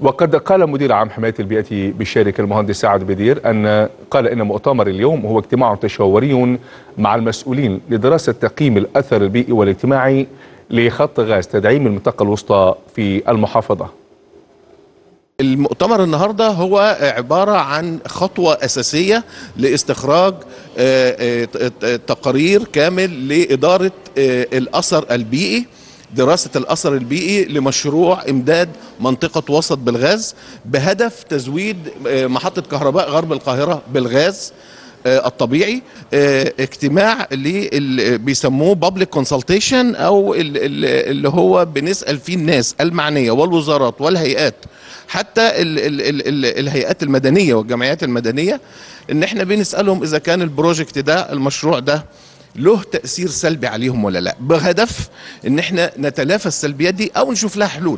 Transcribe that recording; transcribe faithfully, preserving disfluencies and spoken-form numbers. وقد قال مدير عام حماية البيئة بالشركة المهندس سعد بدير أن قال إن مؤتمر اليوم هو اجتماع تشاوري مع المسؤولين لدراسة تقييم الأثر البيئي والاجتماعي لخط غاز تدعيم المنطقة الوسطى في المحافظة. المؤتمر النهارده هو عبارة عن خطوة أساسية لاستخراج تقارير كامل لإدارة الأثر البيئي، دراسة الأثر البيئي لمشروع إمداد منطقة وسط بالغاز بهدف تزويد محطة كهرباء غرب القاهرة بالغاز الطبيعي. اجتماع اللي بيسموه بابليك كونسلتيشن، او اللي هو بنسأل فيه الناس المعنية والوزارات والهيئات، حتى ال ال ال ال الهيئات المدنية والجمعيات المدنية، ان احنا بنسألهم اذا كان البروجكت ده، المشروع ده، له تأثير سلبي عليهم ولا لا، بهدف ان احنا نتلافى السلبيات دي او نشوف لها حلول.